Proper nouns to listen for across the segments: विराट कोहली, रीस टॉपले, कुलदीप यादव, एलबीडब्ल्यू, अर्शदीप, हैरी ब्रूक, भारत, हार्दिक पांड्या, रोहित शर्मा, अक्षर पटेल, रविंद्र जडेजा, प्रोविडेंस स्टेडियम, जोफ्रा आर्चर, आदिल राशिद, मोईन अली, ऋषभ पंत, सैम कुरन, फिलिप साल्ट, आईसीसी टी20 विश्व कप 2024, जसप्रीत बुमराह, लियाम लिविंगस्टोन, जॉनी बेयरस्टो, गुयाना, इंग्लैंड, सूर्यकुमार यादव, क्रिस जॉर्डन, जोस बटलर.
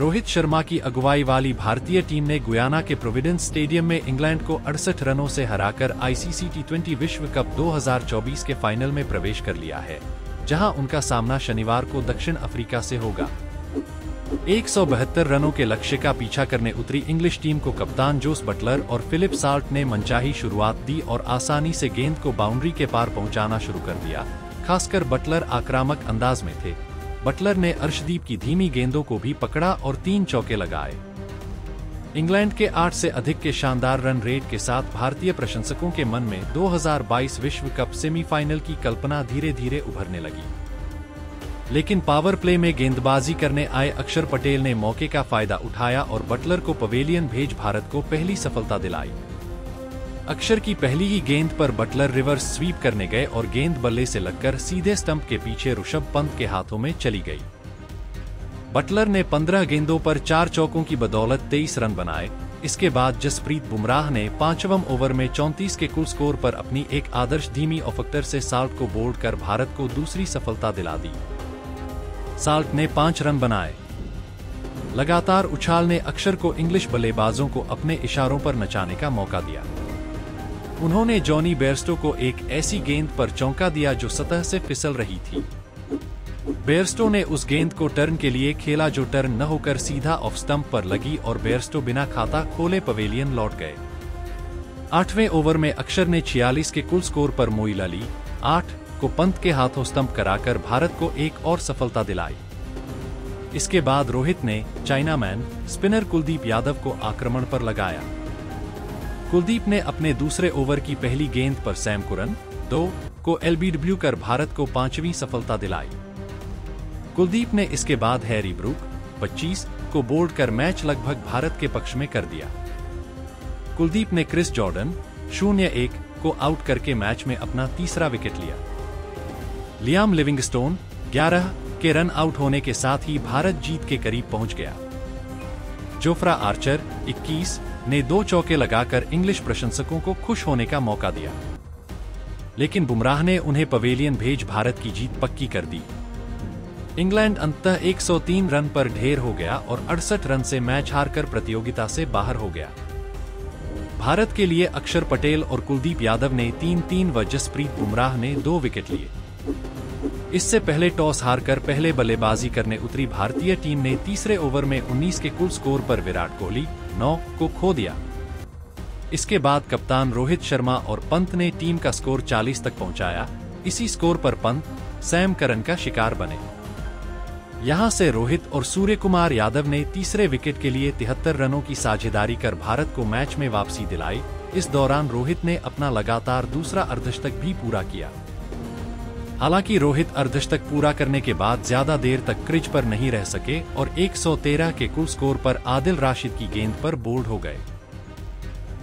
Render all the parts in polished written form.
रोहित शर्मा की अगुवाई वाली भारतीय टीम ने गुयाना के प्रोविडेंस स्टेडियम में इंग्लैंड को 68 रनों से हराकर आईसीसी टी20 विश्व कप 2024 के फाइनल में प्रवेश कर लिया है, जहां उनका सामना शनिवार को दक्षिण अफ्रीका से होगा। 172 रनों के लक्ष्य का पीछा करने उतरी इंग्लिश टीम को कप्तान जोस बटलर और फिलिप साल्ट ने मनचाही शुरुआत दी और आसानी से गेंद को बाउंड्री के पार पहुँचाना शुरू कर दिया। खासकर बटलर आक्रामक अंदाज में थे। बटलर ने अर्शदीप की धीमी गेंदों को भी पकड़ा और 3 चौके लगाए। इंग्लैंड के 8 से अधिक के शानदार रन रेट के साथ भारतीय प्रशंसकों के मन में 2022 विश्व कप सेमीफाइनल की कल्पना धीरे धीरे उभरने लगी, लेकिन पावर प्ले में गेंदबाजी करने आए अक्षर पटेल ने मौके का फायदा उठाया और बटलर को पवेलियन भेज भारत को पहली सफलता दिलाई। अक्षर की पहली ही गेंद पर बटलर रिवर्स स्वीप करने गए और गेंद बल्ले से लगकर सीधे स्टंप के पीछे ऋषभ पंत के हाथों में चली गई। बटलर ने 15 गेंदों पर 4 चौकों की बदौलत 23 रन बनाए। इसके बाद जसप्रीत बुमराह ने 5वें ओवर में 34 के कुल स्कोर पर अपनी एक आदर्श धीमी ऑफक्टर से साल्ट को बोल्ड कर भारत को दूसरी सफलता दिला दी। साल्ट ने 5 रन बनाए। लगातार उछाल ने अक्षर को इंग्लिश बल्लेबाजों को अपने इशारों पर नचाने का मौका दिया। उन्होंने जॉनी बेयरस्टो को एक ऐसी गेंद पर चौंका दिया जो सतह से फिसल रही थी। बेयरस्टो ने उस गेंद को टर्न के लिए खेला जो टर्न न होकर सीधा ऑफ स्टंप पर लगी और बेयरस्टो बिना खाता खोले पवेलियन लौट गए। 8वें ओवर में अक्षर ने 46 के कुल स्कोर पर मोईन अली 8 को पंत के हाथों स्टंप कराकर भारत को एक और सफलता दिलाई। इसके बाद रोहित ने चाइनामैन स्पिनर कुलदीप यादव को आक्रमण पर लगाया। कुलदीप ने अपने दूसरे ओवर की पहली गेंद पर सैम कुरन 2 को एलबीडब्ल्यू कर भारत को 5वीं सफलता दिलाई। कुलदीप ने इसके बाद हैरी ब्रूक 25 को बोल्ड कर मैच लगभग भारत के पक्ष में कर दिया। कुलदीप ने क्रिस जॉर्डन 0-1 को आउट करके मैच में अपना तीसरा विकेट लिया। लियाम लिविंगस्टोन 11 के रन आउट होने के साथ ही भारत जीत के करीब पहुंच गया। जोफ्रा आर्चर 21 ने 2 चौके लगाकर इंग्लिश प्रशंसकों को खुश होने का मौका दिया, लेकिन बुमराह ने उन्हें पवेलियन भेज भारत की जीत पक्की कर दी। इंग्लैंड अंततः 103 रन पर ढेर हो गया और 68 रन से मैच हारकर प्रतियोगिता से बाहर हो गया। भारत के लिए अक्षर पटेल और कुलदीप यादव ने 3-3 व जसप्रीत बुमराह ने 2 विकेट लिए। इससे पहले टॉस हारकर पहले बल्लेबाजी करने उतरी भारतीय टीम ने तीसरे ओवर में 19 के कुल स्कोर पर विराट कोहली 9 को खो दिया। इसके बाद कप्तान रोहित शर्मा और पंत ने टीम का स्कोर 40 तक पहुंचाया। इसी स्कोर पर पंत सैम कुरन का शिकार बने। यहां से रोहित और सूर्यकुमार यादव ने तीसरे विकेट के लिए 73 रनों की साझेदारी कर भारत को मैच में वापसी दिलाई। इस दौरान रोहित ने अपना लगातार दूसरा अर्धशतक भी पूरा किया। हालांकि रोहित अर्धशतक पूरा करने के बाद ज्यादा देर तक क्रीज पर नहीं रह सके और 113 के कुल स्कोर पर आदिल राशिद की गेंद पर बोल्ड हो गए।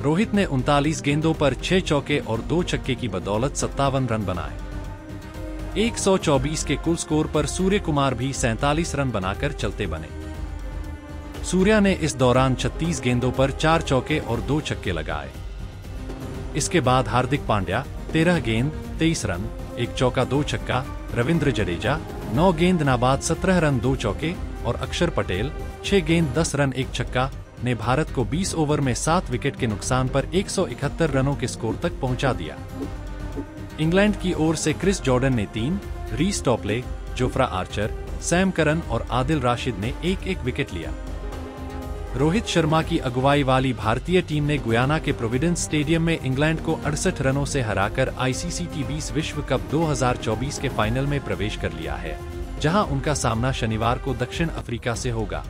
रोहित ने 39 गेंदों पर 6 चौके और 2 छक्के की बदौलत 57 रन बनाए। 124 के कुल स्कोर पर सूर्यकुमार भी 47 रन बनाकर चलते बने। सूर्या ने इस दौरान 36 गेंदों पर 4 चौके और 2 छक्के लगाए। इसके बाद हार्दिक पांड्या 13 गेंद 23 रन 1 चौका 2 छक्का, रविंद्र जडेजा 9 गेंद नाबाद 17 रन 2 चौके और अक्षर पटेल 6 गेंद 10 रन 1 छक्का ने भारत को 20 ओवर में 7 विकेट के नुकसान पर 171 रनों के स्कोर तक पहुंचा दिया। इंग्लैंड की ओर से क्रिस जॉर्डन ने 3, रीस टॉपले, जोफ्रा आर्चर, सैम कुरन और आदिल राशिद ने 1-1 विकेट लिया। रोहित शर्मा की अगुवाई वाली भारतीय टीम ने गुयाना के प्रोविडेंस स्टेडियम में इंग्लैंड को 68 रनों से हराकर आईसीसी टी20 विश्व कप 2024 के फाइनल में प्रवेश कर लिया है, जहां उनका सामना शनिवार को दक्षिण अफ्रीका से होगा।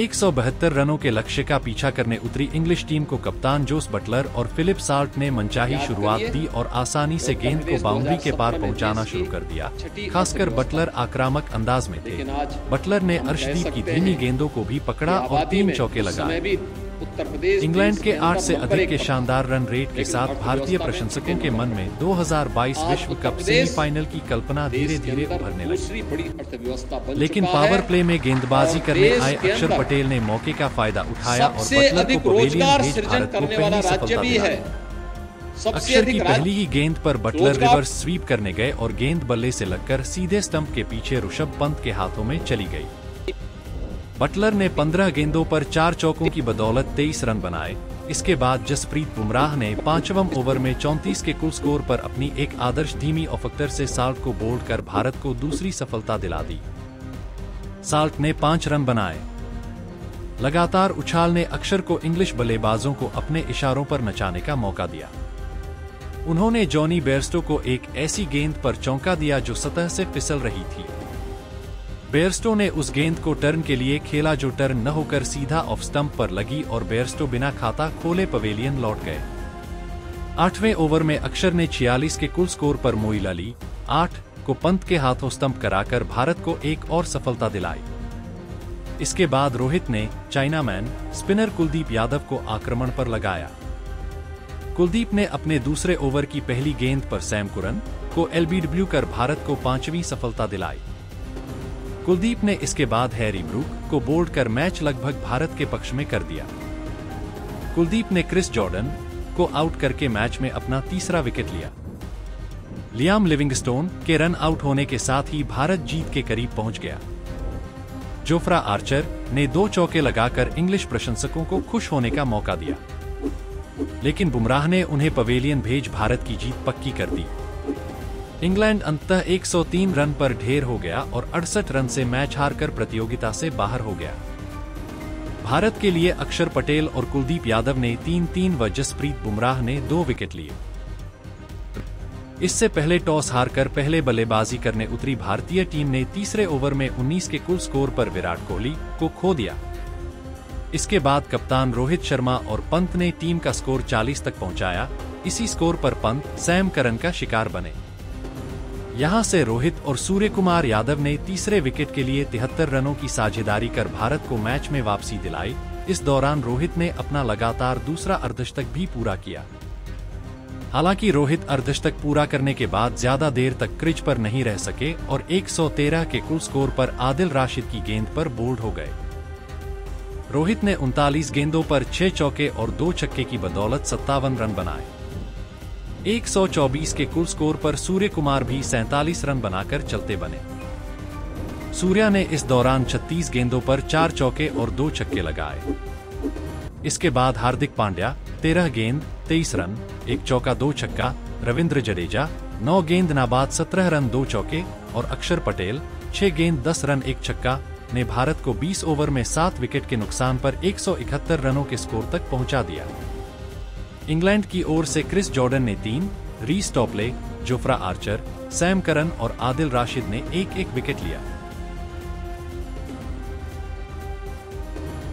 172 रनों के लक्ष्य का पीछा करने उतरी इंग्लिश टीम को कप्तान जोस बटलर और फिलिप साल्ट ने मनचाही शुरुआत दी और आसानी से गेंद को बाउंड्री के पार पहुंचाना शुरू कर दिया। खासकर बटलर आक्रामक अंदाज में थे। बटलर ने अर्शदीप की धीमी गेंदों को भी पकड़ा और 3 चौके लगाए। इंग्लैंड के 8 से अधिक के शानदार रन रेट के साथ भारतीय प्रशंसकों के मन में 2022 विश्व कप सेमीफाइनल की कल्पना धीरे धीरे उभरने लगी, लेकिन पावर प्ले में गेंदबाजी करने आए अक्षर पटेल ने मौके का फायदा उठाया और बटलर को पवेलियन भेज भारत को पहली सफलता दिलाई। अक्षर की पहली ही गेंद पर बटलर रिवर्स स्वीप करने गए और गेंद बल्ले से लगकर सीधे स्टंप के पीछे ऋषभ पंत के हाथों में चली गई। बटलर ने 15 गेंदों पर 4 चौकों की बदौलत 23 रन बनाए। इसके बाद जसप्रीत बुमराह ने 5वें ओवर में 34 के कुल स्कोर पर अपनी एक आदर्श धीमी ऑफर से साल्ट को बोल्ड कर भारत को दूसरी सफलता दिला दी। साल्ट ने 5 रन बनाए। लगातार उछाल ने अक्षर को इंग्लिश बल्लेबाजों को अपने इशारों पर नचाने का मौका दिया। उन्होंने जॉनी बेयरस्टो को एक ऐसी गेंद पर चौंका दिया जो सतह से फिसल रही थी। बेयरस्टो ने उस गेंद को टर्न के लिए खेला जो टर्न न होकर सीधा ऑफ स्टंप पर लगी और बेयरस्टो बिना खाता खोले पवेलियन लौट गए। 8वें ओवर में अक्षर ने 46 के कुल स्कोर पर मोईन अली 8 को पंत के हाथों स्टंप कराकर भारत को एक और सफलता दिलाई। इसके बाद रोहित ने चाइनामैन स्पिनर कुलदीप यादव को आक्रमण पर लगाया। कुलदीप ने अपने दूसरे ओवर की पहली गेंद पर सैम कुरन को एलबीडब्ल्यू कर भारत को 5वीं सफलता दिलाई। कुलदीप ने इसके बाद हैरी ब्रूक को बोल्ड कर मैच लगभग भारत के पक्ष में कर दिया। कुलदीप ने क्रिस जॉर्डन को आउट करके मैच में अपना तीसरा विकेट लिया। लियाम लिविंगस्टोन के रन आउट होने के साथ ही भारत जीत के करीब पहुंच गया। जोफ्रा आर्चर ने 2 चौके लगाकर इंग्लिश प्रशंसकों को खुश होने का मौका दिया, लेकिन बुमराह ने उन्हें पवेलियन भेज भारत की जीत पक्की कर दी। इंग्लैंड अंततः 103 रन पर ढेर हो गया और 68 रन से मैच हारकर प्रतियोगिता से बाहर हो गया। भारत के लिए अक्षर पटेल और कुलदीप यादव ने 3-3 व जसप्रीत बुमराह ने 2 विकेट लिए। इससे पहले टॉस हारकर पहले बल्लेबाजी करने उतरी भारतीय टीम ने तीसरे ओवर में 19 के कुल स्कोर पर विराट कोहली को खो दिया। इसके बाद कप्तान रोहित शर्मा और पंत ने टीम का स्कोर 40 तक पहुंचाया। इसी स्कोर पर पंत सैम कुरन का शिकार बने। यहां से रोहित और सूर्यकुमार यादव ने तीसरे विकेट के लिए 73 रनों की साझेदारी कर भारत को मैच में वापसी दिलाई। इस दौरान रोहित ने अपना लगातार दूसरा अर्धशतक भी पूरा किया। हालांकि रोहित अर्धशतक पूरा करने के बाद ज्यादा देर तक क्रीज पर नहीं रह सके और 113 के कुल स्कोर पर आदिल राशिद की गेंद पर बोल्ड हो गए। रोहित ने 39 गेंदों पर 6 चौके और 2 छक्के की बदौलत 57 रन बनाए। 124 के कुल स्कोर पर सूर्यकुमार भी 47 रन बनाकर चलते बने। सूर्या ने इस दौरान 36 गेंदों पर 4 चौके और 2 छक्के लगाए। इसके बाद हार्दिक पांड्या 13 गेंद 23 रन 1 चौका 2 छक्का, रविंद्र जडेजा 9 गेंद नाबाद 17 रन 2 चौके और अक्षर पटेल 6 गेंद 10 रन 1 छक्का ने भारत को 20 ओवर में 7 विकेट के नुकसान पर 171 रनों के स्कोर तक पहुंचा दिया। इंग्लैंड की ओर से क्रिस जॉर्डन ने 3, रीस टॉपले, जोफ्रा आर्चर, सैम कुरन और आदिल राशिद ने 1-1 विकेट लिया।